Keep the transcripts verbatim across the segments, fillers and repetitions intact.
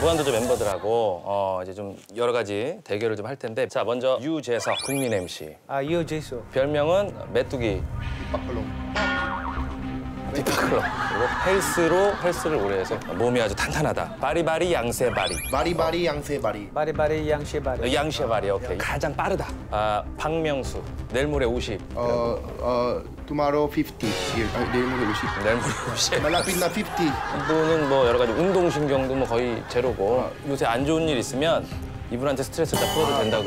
무한도전 멤버들하고 어 이제 좀 여러 가지 대결을 좀 할 텐데, 자 먼저 유재석 국민 엠씨. 아 유재석. 별명은 메뚜기. 빗바클롱. 빗바클롱. 그리고 헬스로 헬스를 오래해서 몸이 아주 탄탄하다. 바리바리 양세바리. 바리바리 양세바리. 바리바리 양세바리. 양세바리 오케이. 가장 빠르다. 아 박명수. 내일 모레 오십. 어 어. Tomorrow 오십. 내일 모레 오십. 내일 모레 오십. 말라빛나 오십. 이분은 뭐 여러 가지 운동신경도 뭐 거의 제로고, 아. 요새 안 좋은 일 있으면 이분한테 스트레스 다 풀어도 된다고.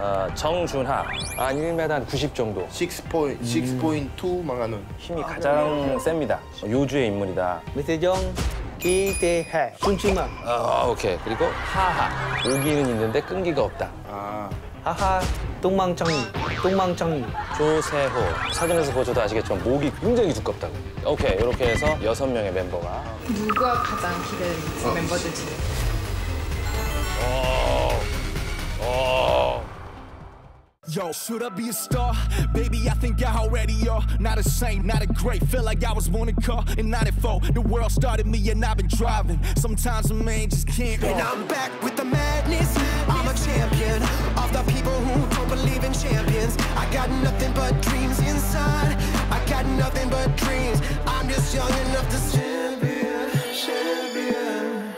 아, 정준하. 한 일 미터 한 구십 정도. 육 포인트 이 망하는. 힘이 가장 아, 셉니다. 요주의 인물이다. 메세정 기대해. 순진한. 아, 오케이. 그리고 하하. 오기는 있는데 끈기가 없다. 아. 하하. 똥망청이. 똥망청이. 조세호. 사진에서 보셔도 아시겠지만 목이 굉장히 두껍다고. 오케이. 이렇게 해서 여섯 명의 멤버가. 누가 가장 기대는 어. 멤버들 중에? 어. 어. Yo, should I be a star? Baby, I think I already are. Not a saint, not a great. Feel like I was born a car in ninety-four. The world started me and I've been driving. Sometimes a man just can't. And I'm back with the madness. I'm a champion of the people who don't believe in champions. I got nothing but dreams inside. I got nothing but dreams. I'm just young enough to champion, champion.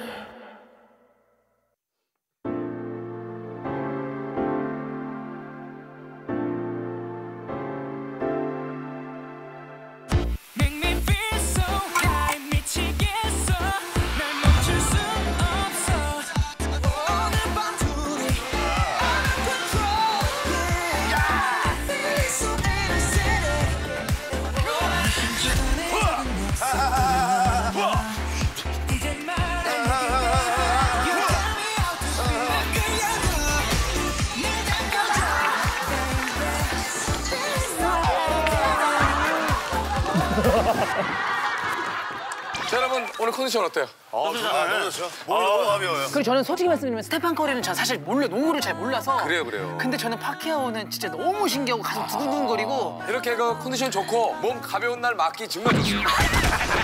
자, 여러분 오늘 컨디션 어때요? 아, 좋아, 너무 좋죠. 몸이 너무 가벼워요. 그리고 저는 솔직히 말씀드리면 스테판 커리는 저 사실 몰라, 농구를 잘 몰라서. 그래요, 그래요. 근데 저는 파키아오는 진짜 너무 신기하고 가슴 두근두근거리고. 이렇게 그 컨디션 좋고 몸 가벼운 날 맞기 정말 좋습니다.